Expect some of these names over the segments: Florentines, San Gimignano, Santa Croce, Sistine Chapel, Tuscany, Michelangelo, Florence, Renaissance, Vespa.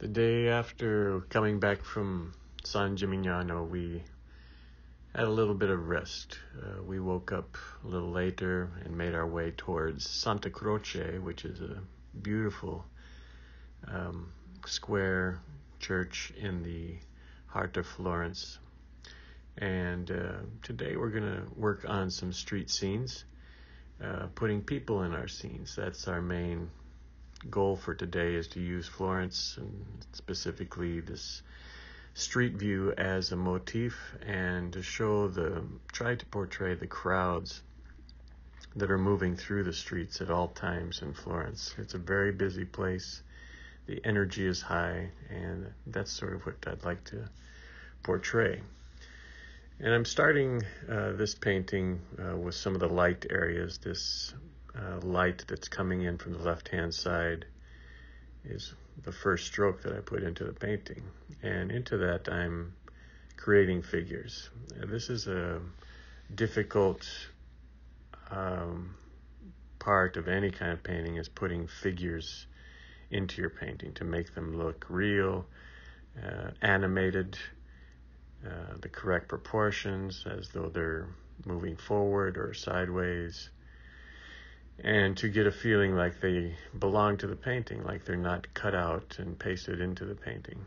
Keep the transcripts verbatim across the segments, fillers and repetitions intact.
The day after coming back from San Gimignano, we had a little bit of rest. Uh, we woke up a little later and made our way towards Santa Croce, which is a beautiful um, square church in the heart of Florence. And uh, today we're going to work on some street scenes, uh, putting people in our scenes. That's our main goal for today, is to use Florence and specifically this street view as a motif, and to show the try to portray the crowds that are moving through the streets at all times in Florence. It's a very busy place. The energy is high, and that's sort of what I'd like to portray. And I'm starting uh, this painting uh, with some of the light areas. This Uh, light that's coming in from the left-hand side is the first stroke that I put into the painting. And into that, I'm creating figures. This is a difficult um, part of any kind of painting, is putting figures into your painting to make them look real, uh, animated, uh, the correct proportions, as though they're moving forward or sideways, and to get a feeling like they belong to the painting, like they're not cut out and pasted into the painting.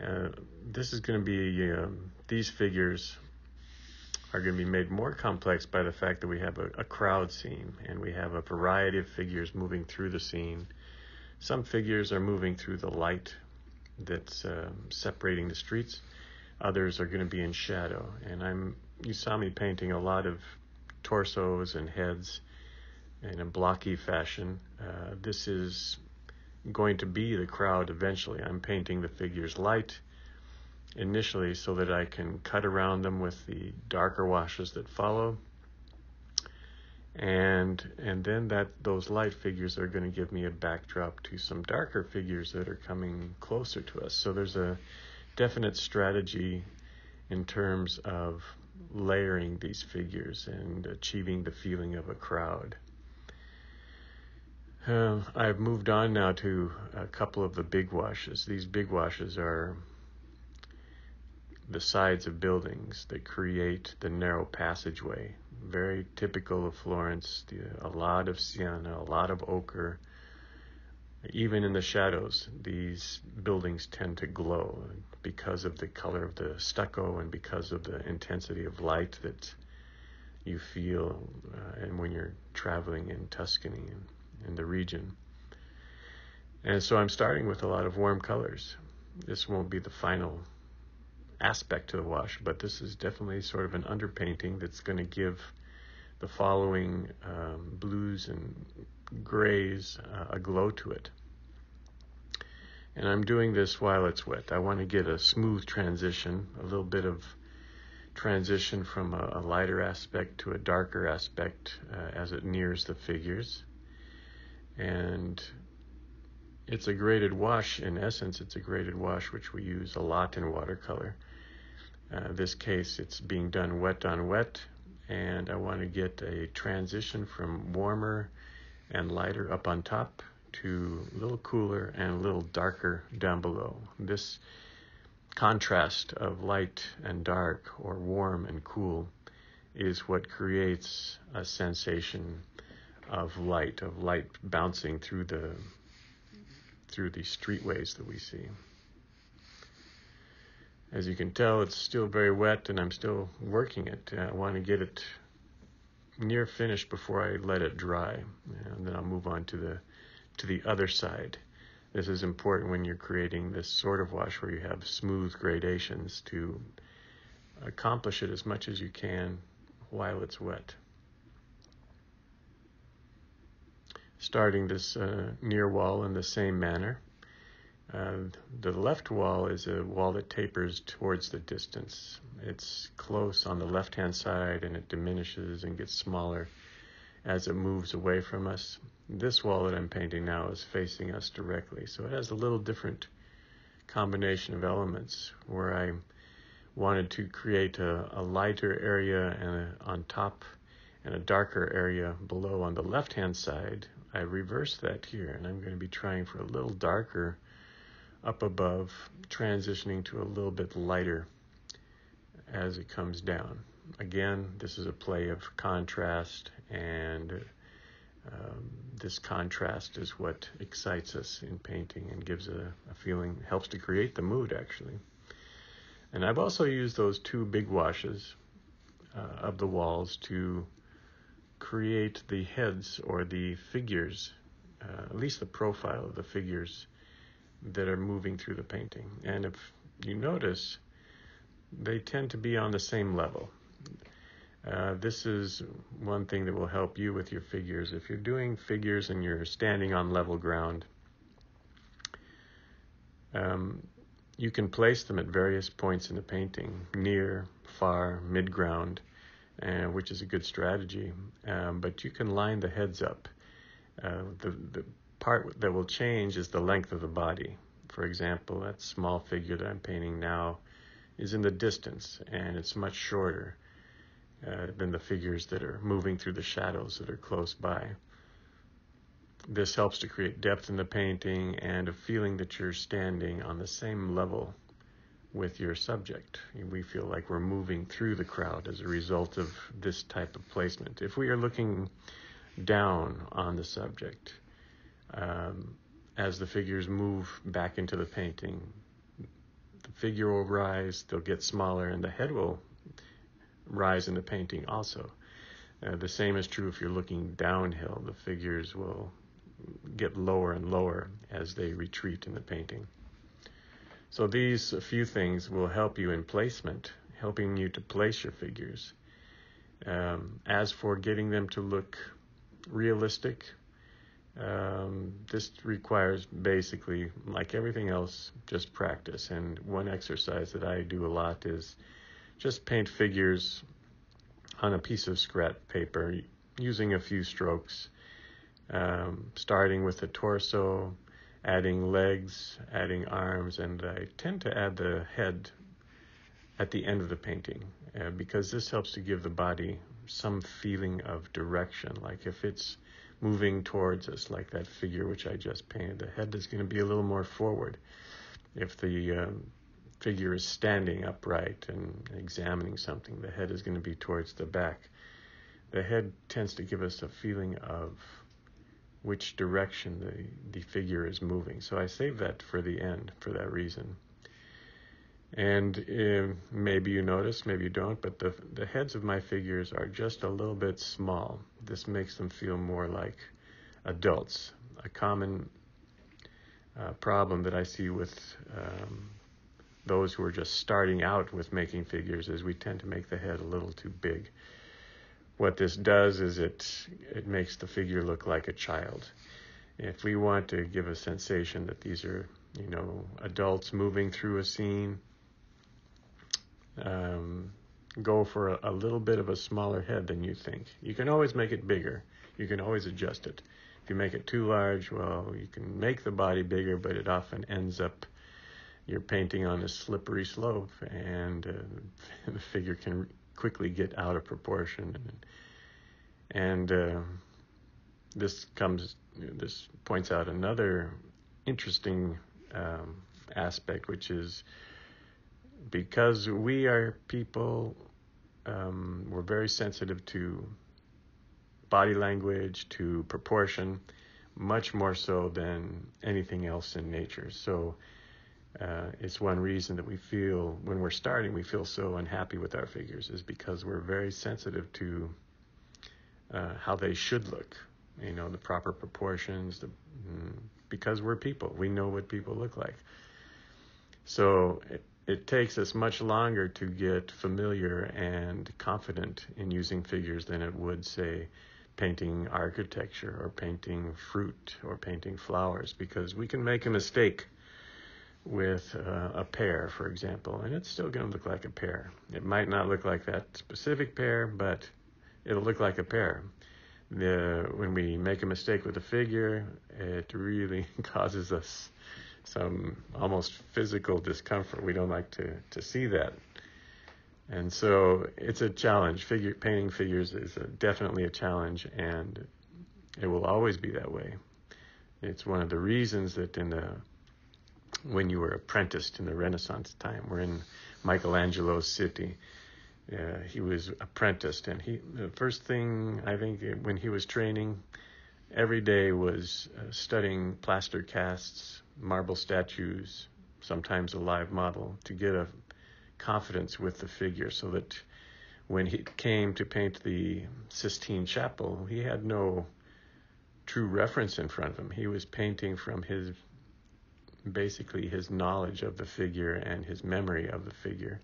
Uh, this is going to be, um, these figures are going to be made more complex by the fact that we have a, a crowd scene, and we have a variety of figures moving through the scene. Some figures are moving through the light that's uh, separating the streets. Others are going to be in shadow. And I'm, you saw me painting a lot of torsos and heads in a blocky fashion. Uh, this is going to be the crowd eventually. I'm painting the figures light initially so that I can cut around them with the darker washes that follow. And and then that those light figures are going to give me a backdrop to some darker figures that are coming closer to us. So there's a definite strategy in terms of layering these figures and achieving the feeling of a crowd. Uh, I've moved on now to a couple of the big washes. These big washes are the sides of buildings that create the narrow passageway. Very typical of Florence, the, a lot of sienna, a lot of ochre. Even in the shadows, these buildings tend to glow because of the color of the stucco and because of the intensity of light that you feel uh, and when you're traveling in Tuscany and in the region. And so I'm starting with a lot of warm colors. This won't be the final aspect to the wash, but this is definitely sort of an underpainting that's going to give the following um, blues and grays uh, a glow to it. And I'm doing this while it's wet. I want to get a smooth transition, a little bit of transition from a, a lighter aspect to a darker aspect uh, as it nears the figures. And it's a graded wash. In essence, it's a graded wash, which we use a lot in watercolor. Uh, this case, it's being done wet on wet, and I want to get a transition from warmer and lighter up on top to a little cooler and a little darker down below. This contrast of light and dark, or warm and cool, is what creates a sensation of light, of light bouncing through the through the streetways that we see. As you can tell, it's still very wet, and I'm still working it. I want to get it near finished before I let it dry, and then I'll move on to the to the other side. This is important when you're creating this sort of wash where you have smooth gradations, to accomplish it as much as you can while it's wet. Starting this uh, near wall in the same manner. Uh, the left wall is a wall that tapers towards the distance. It's close on the left-hand side, and it diminishes and gets smaller as it moves away from us. This wall that I'm painting now is facing us directly, so it has a little different combination of elements, where I wanted to create a, a lighter area and a, on top and a darker area below on the left-hand side. I reversed that here, and I'm going to be trying for a little darker up above, transitioning to a little bit lighter as it comes down. Again, this is a play of contrast, and um, this contrast is what excites us in painting and gives a, a feeling, helps to create the mood actually. And I've also used those two big washes uh, of the walls to create the heads or the figures, uh, at least the profile of the figures that are moving through the painting. And if you notice, they tend to be on the same level. Uh, this is one thing that will help you with your figures. If you're doing figures and you're standing on level ground, um, you can place them at various points in the painting, near, far, mid-ground, uh, which is a good strategy. Um, but you can line the heads up. Uh, the, the part that will change is the length of the body. For example, that small figure that I'm painting now is in the distance, and it's much shorter uh, than the figures that are moving through the shadows that are close by. This helps to create depth in the painting and a feeling that you're standing on the same level with your subject. We feel like we're moving through the crowd as a result of this type of placement. If we are looking down on the subject, um, as the figures move back into the painting, the figure will rise, they'll get smaller, and the head will rise in the painting also. Uh, the same is true if you're looking downhill. The figures will get lower and lower as they retreat in the painting. So these few things will help you in placement, helping you to place your figures. Um, as for getting them to look realistic, Um, this requires basically, like everything else, just practice. And one exercise that I do a lot is just paint figures on a piece of scrap paper using a few strokes, um, starting with the torso, adding legs, adding arms, and I tend to add the head at the end of the painting uh, because this helps to give the body some feeling of direction. Like if it's moving towards us, like that figure which I just painted, the head is going to be a little more forward. If the um, figure is standing upright and examining something, the head is going to be towards the back. The head tends to give us a feeling of which direction the, the figure is moving. So I save that for the end for that reason. And uh, maybe you notice, maybe you don't, but the, the heads of my figures are just a little bit small. This makes them feel more like adults. A common uh, problem that I see with um, those who are just starting out with making figures is we tend to make the head a little too big. What this does is it, it makes the figure look like a child. If we want to give a sensation that these are, you know, adults moving through a scene, Um, go for a, a little bit of a smaller head than you think. You can always make it bigger. You can always adjust it. If you make it too large, well, you can make the body bigger, but it often ends up you're painting on a slippery slope, and uh, the figure can quickly get out of proportion. And, and uh, this comes, this points out another interesting um, aspect, which is, because we are people, um, we're very sensitive to body language, to proportion, much more so than anything else in nature. So uh, it's one reason that we feel, when we're starting, we feel so unhappy with our figures, is because we're very sensitive to uh, how they should look, you know, the proper proportions, the, because we're people. We know what people look like. So it, It takes us much longer to get familiar and confident in using figures than it would, say, painting architecture or painting fruit or painting flowers, because we can make a mistake with uh, a pear, for example, and it's still going to look like a pear. It might not look like that specific pear, but it'll look like a pear. The, when we make a mistake with a figure, it really causes us some almost physical discomfort. We don't like to, to see that. And so it's a challenge. Figure, painting figures is a, definitely a challenge, and it will always be that way. It's one of the reasons that in the when you were apprenticed in the Renaissance time. We're in Michelangelo's city. Uh, he was apprenticed, and he the first thing, I think, when he was training every day was uh, studying plaster casts, marble statues, sometimes a live model, to get a confidence with the figure, so that when he came to paint the Sistine Chapel, he had no true reference in front of him. He was painting from his, basically his knowledge of the figure and his memory of the figure.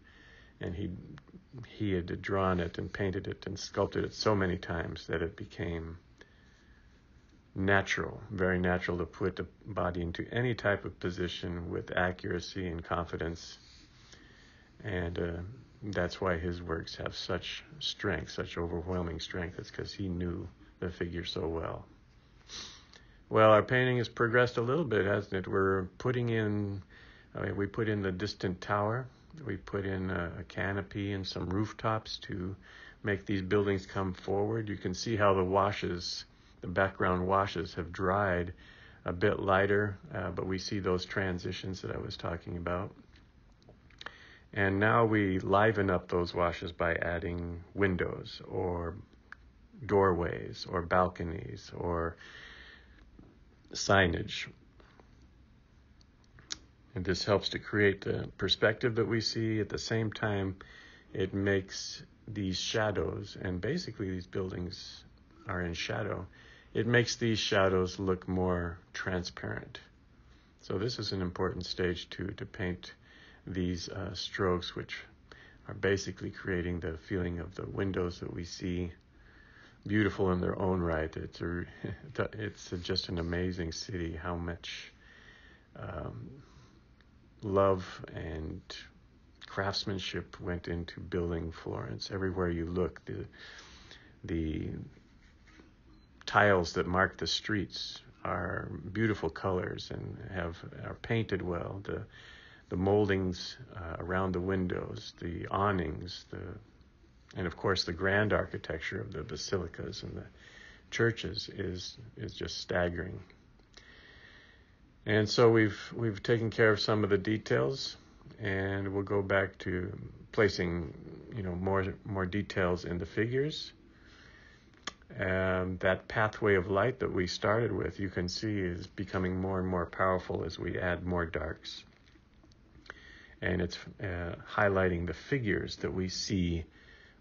And he he had drawn it and painted it and sculpted it so many times that it became natural, very natural to put the body into any type of position with accuracy and confidence. And uh, that's why his works have such strength, such overwhelming strength. It's because he knew the figure so well. Well, our painting has progressed a little bit, hasn't it? We're putting in, I mean, we put in the distant tower. We put in a, a canopy and some rooftops to make these buildings come forward. You can see how the washes, the background washes, have dried a bit lighter, uh, but we see those transitions that I was talking about. And now we liven up those washes by adding windows or doorways or balconies or signage. And this helps to create the perspective that we see. At the same time, it makes these shadows, and basically these buildings are in shadow, it makes these shadows look more transparent. So this is an important stage too, to paint these uh, strokes, which are basically creating the feeling of the windows that we see, beautiful in their own right. It's, a, it's a, just an amazing city, how much um, love and craftsmanship went into building Florence. Everywhere you look, the, the tiles that mark the streets are beautiful colors and have are painted well. The, the moldings uh, around the windows, the awnings, the and of course the grand architecture of the basilicas and the churches is is just staggering. And so we've we've taken care of some of the details, and we'll go back to placing, you know, more more details in the figures. Um, that pathway of light that we started with, you can see, is becoming more and more powerful as we add more darks. And it's uh, highlighting the figures that we see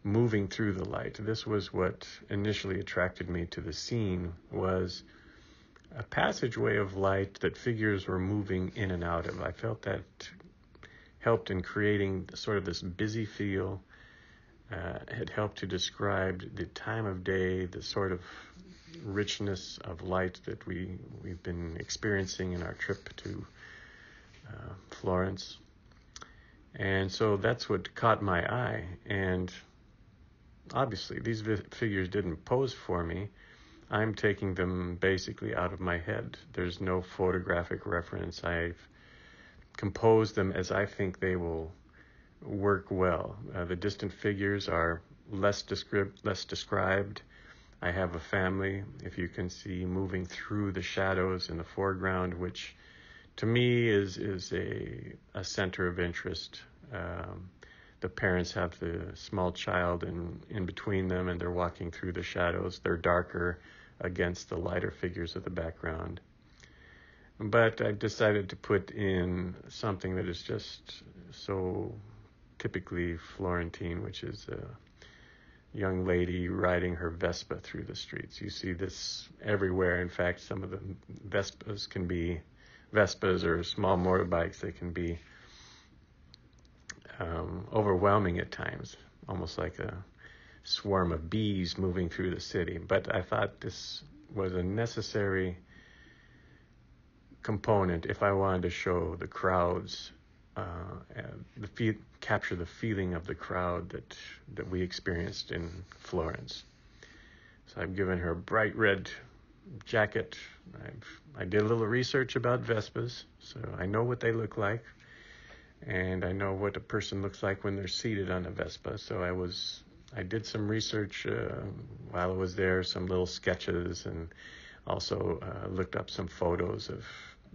moving through the light. This was what initially attracted me to the scene, was a passageway of light that figures were moving in and out of. I felt that helped in creating sort of this busy feel. Uh, it helped to describe the time of day, the sort of richness of light that we, we've been experiencing in our trip to uh, Florence. And so that's what caught my eye. And obviously, these vi- figures didn't pose for me. I'm taking them basically out of my head. There's no photographic reference. I've composed them as I think they will work well. Uh, the distant figures are less, describ- less described. I have a family, if you can see, moving through the shadows in the foreground, which to me is is a, a center of interest. Um, the parents have the small child in, in between them, and they're walking through the shadows. They're darker against the lighter figures of the background. But I decided to put in something that is just so typically Florentine, which is a young lady riding her Vespa through the streets. You see this everywhere. In fact, some of the Vespas can be Vespas or small motorbikes, they can be um, overwhelming at times, almost like a swarm of bees moving through the city. But I thought this was a necessary component if I wanted to show the crowds, uh, the fe- capture the feeling of the crowd that, that we experienced in Florence. So I've given her a bright red jacket. I've, I did a little research about Vespas, so I know what they look like, and I know what a person looks like when they're seated on a Vespa. So I was, I did some research uh, while I was there, some little sketches, and also uh, looked up some photos of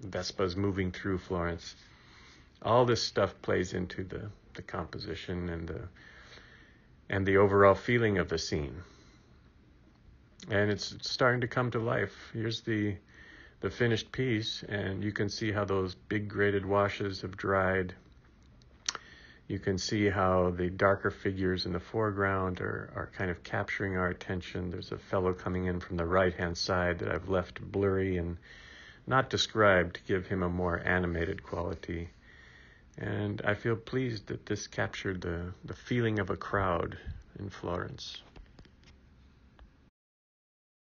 Vespas moving through Florence. all this stuff plays into the, the composition and the and the overall feeling of the scene. And it's starting to come to life. Here's the the finished piece, and you can see how those big graded washes have dried. You can see how the darker figures in the foreground are, are kind of capturing our attention. There's a fellow coming in from the right-hand side that I've left blurry and not described to give him a more animated quality. And I feel pleased that this captured the, the feeling of a crowd in Florence.